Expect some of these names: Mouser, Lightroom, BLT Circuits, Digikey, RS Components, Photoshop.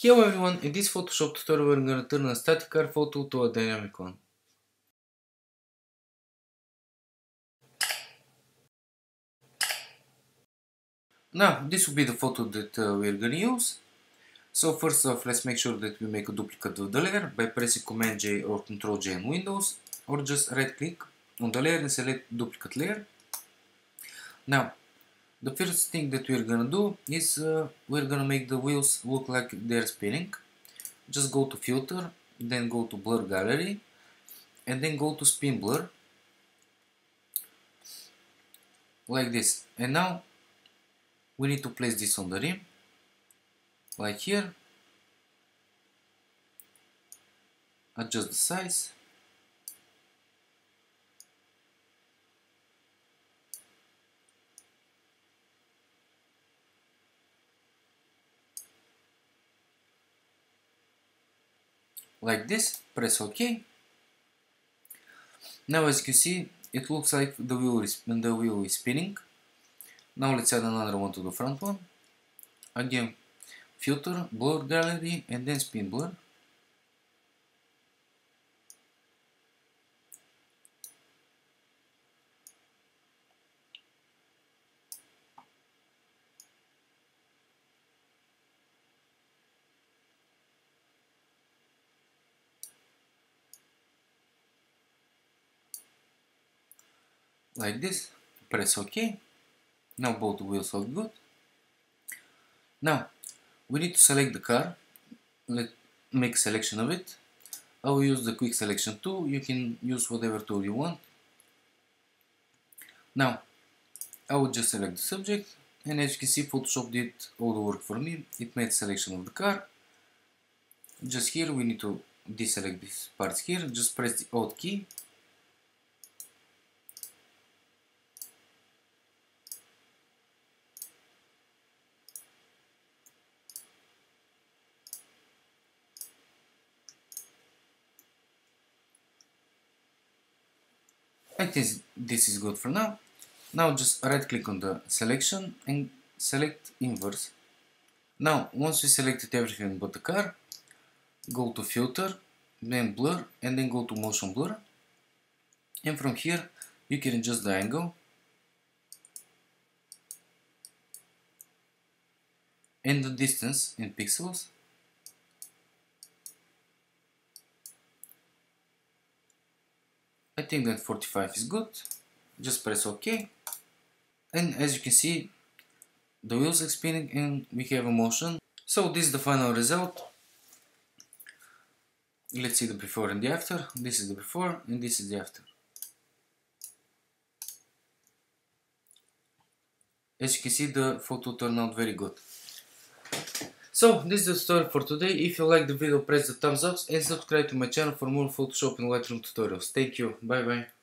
Hello everyone, in this Photoshop tutorial we're going to turn a static car photo to a dynamic one. Now, this will be the photo that we're going to use. So first off, let's make sure that we make a duplicate of the layer by pressing Command J or Control J in Windows, or just right click on the layer and select duplicate layer. Now, the first thing that we're gonna do is we're gonna make the wheels look like they're spinning. Just go to filter, then go to blur gallery, and then go to spin blur like this. And now we need to place this on the rim like here. Adjust the size. Like this, press OK. Now, as you see, it looks like the wheel is spinning. Now let's add another one to the front one. Again, filter, blur gallery, and then spin blur. Like this, press OK. Now both wheels look good. Now we need to select the car. Let's make a selection of it. I will use the quick selection tool. You can use whatever tool you want. Now I will just select the subject, and as you can see, Photoshop did all the work for me. It made selection of the car. Just here we need to deselect these parts here. Just press the Alt key. I think this is good for now. Now just right click on the selection and select inverse. Now once we selected everything but the car, go to filter, then blur, and then go to motion blur. And from here you can adjust the angle. And the distance in pixels. I think that 45 is good. Just press OK, and as you can see, the wheels are spinning and we have a motion. So this is the final result. Let's see the before and the after. This is the before and this is the after. As you can see, the photo turned out very good. So this is the tutorial for today. If you like the video, press the thumbs up and subscribe to my channel for more Photoshop and Lightroom tutorials. Thank you. Bye bye.